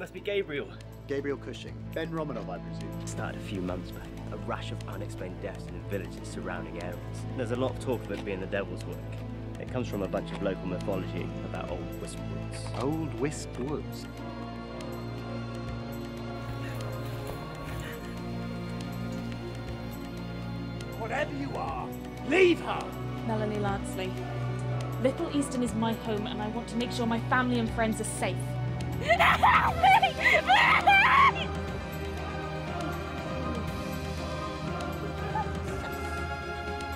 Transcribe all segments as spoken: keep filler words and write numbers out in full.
must be Gabriel. Gabriel Cushing. Ben Romanov, I presume. It started a few months back. A rash of unexplained deaths in the villages surrounding areas. And there's a lot of talk of it being the devil's work. It comes from a bunch of local mythology about old Wisp Woods. Old Wisp Woods? Whatever you are, leave her! Melanie Lancley. Little Easton is my home and I want to make sure my family and friends are safe. Help me! Please! That's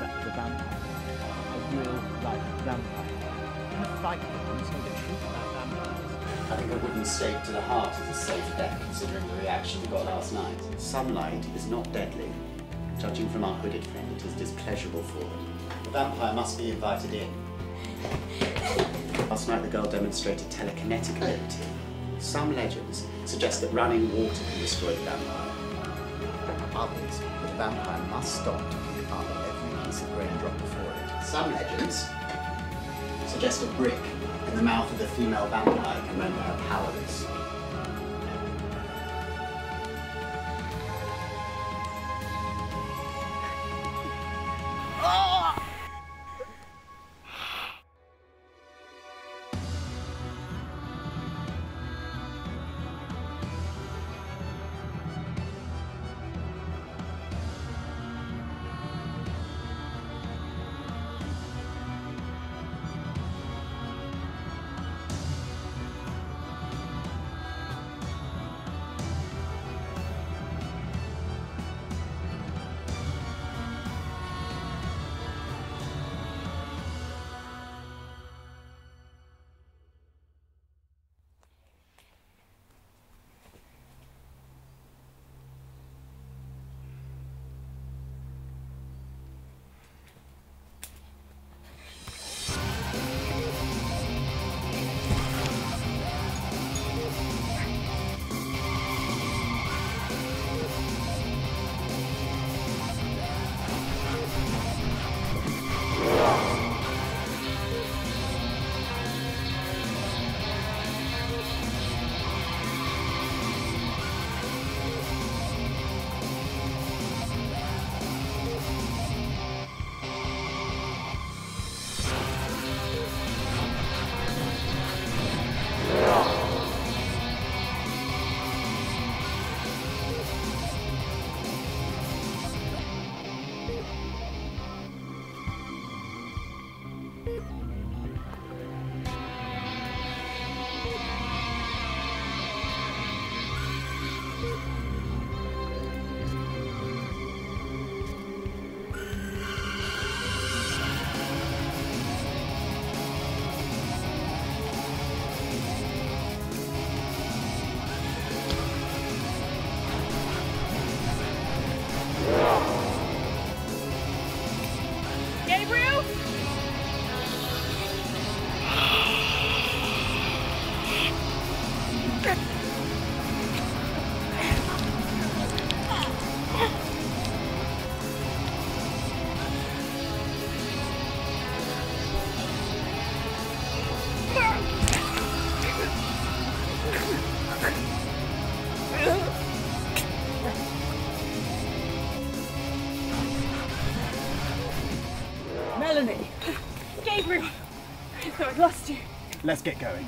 a vampire. A real-life vampire. In a fight, you know the truth about vampires. I think a wooden stake to the heart is a safe bet, considering the reaction we got last night. Sunlight is not deadly. Judging from our hooded friend, it is displeasurable for it. The vampire must be invited in. Last night, the girl demonstrated telekinetic ability. Some legends suggest that running water can destroy the vampire. But others, the vampire must stop to pick up every piece of raindrop before it. Some legends suggest a brick in the mouth of the female vampire can render her powerless. Melanie! Gabriel! I thought I lost you. Let's get going.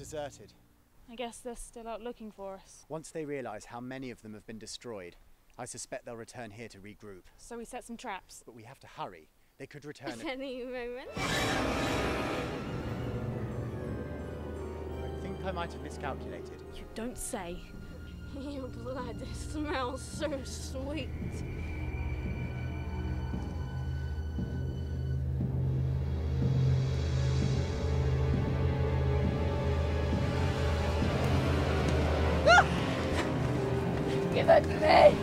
deserted. I guess they're still out looking for us. Once they realize how many of them have been destroyed, I suspect they'll return here to regroup. So we set some traps. But we have to hurry. They could return at any moment. I think I might have miscalculated. You don't say. Your blood smells so sweet. Give it to me!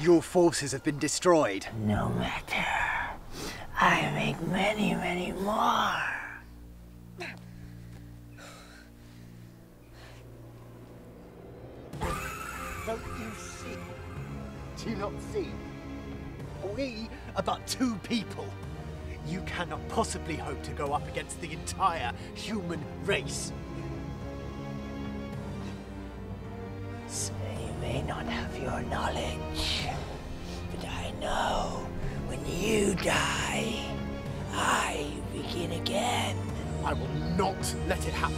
Your forces have been destroyed. No matter. I make many, many more. Don't you see? Do you not see? We are but two people. You cannot possibly hope to go up against the entire human race. So you may not have your knowledge. No, when you die, I begin again. I will not let it happen.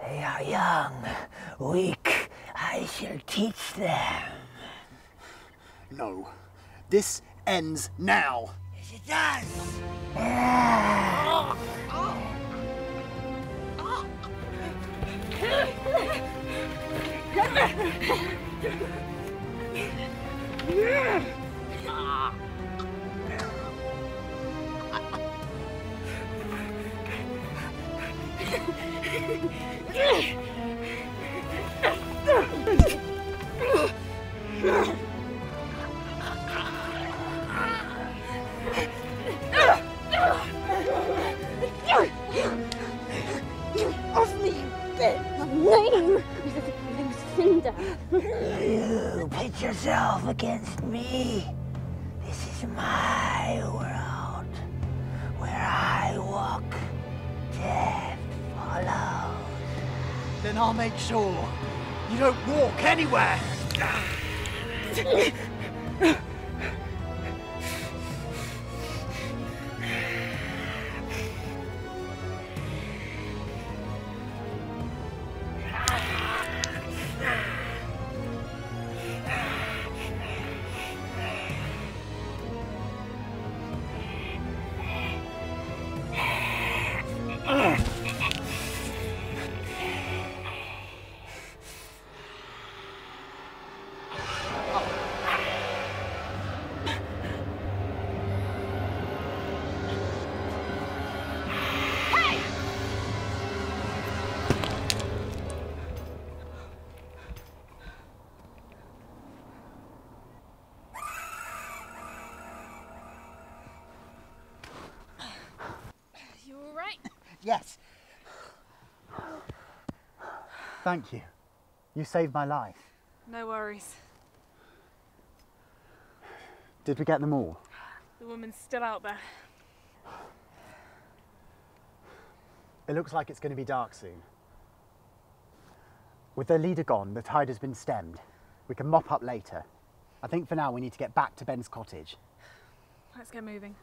They are young, weak. I shall teach them. No. This ends now. Yes, it does. Ah. Oh. Oh. Off me, you bit of name! Lucinda! You pit yourself against me. This is my world, where I walk, death follows. Then I'll make sure you don't walk anywhere. Yes. Thank you. You saved my life. No worries. Did we get them all? The woman's still out there. It looks like it's going to be dark soon. With their leader gone, the tide has been stemmed. We can mop up later. I think for now we need to get back to Ben's cottage. Let's get moving.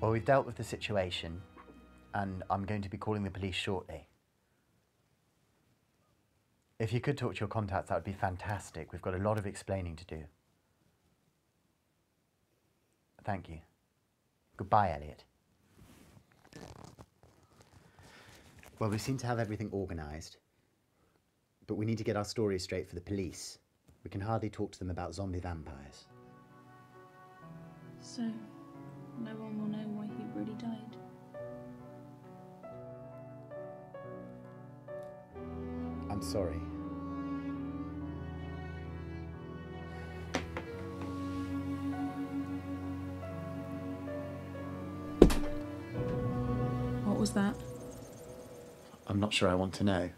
Well, we've dealt with the situation, and I'm going to be calling the police shortly. If you could talk to your contacts, that would be fantastic. We've got a lot of explaining to do. Thank you. Goodbye, Elliot. Well, we seem to have everything organised, but we need to get our story straight for the police. We can hardly talk to them about zombie vampires. So, no one will know why he really died. I'm sorry. What was that? I'm not sure I want to know.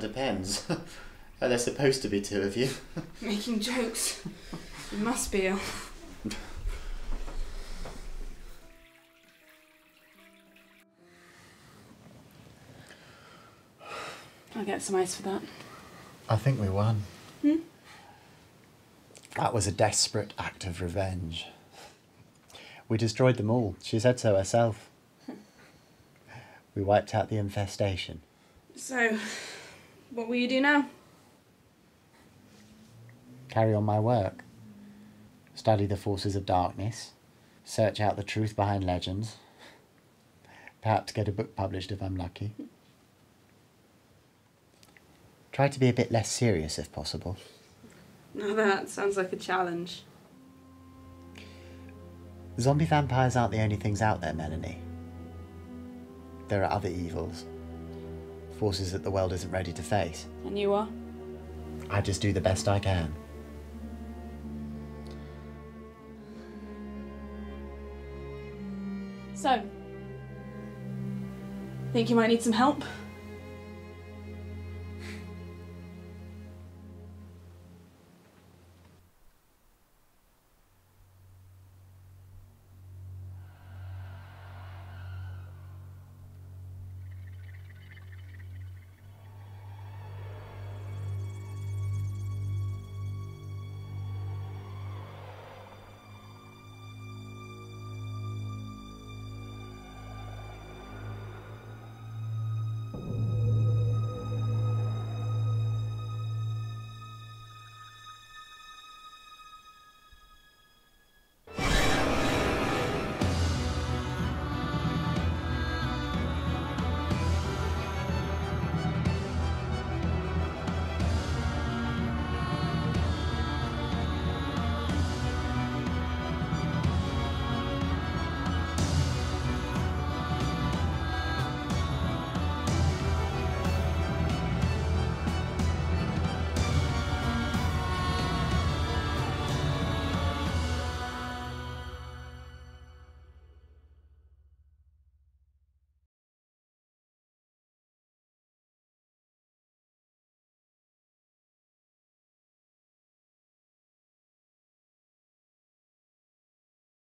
Depends. There's supposed to be two of you. Making jokes. You must be ill. I'll get some ice for that. I think we won. Hmm? That was a desperate act of revenge. We destroyed them all. She said so herself. We wiped out the infestation. So... what will you do now? Carry on my work. Study the forces of darkness. Search out the truth behind legends. Perhaps get a book published if I'm lucky. Try to be a bit less serious if possible. Now that sounds like a challenge. Zombie vampires aren't the only things out there, Melanie. There are other evils. Forces that the world isn't ready to face. And you are? I just do the best I can. So, think you might need some help?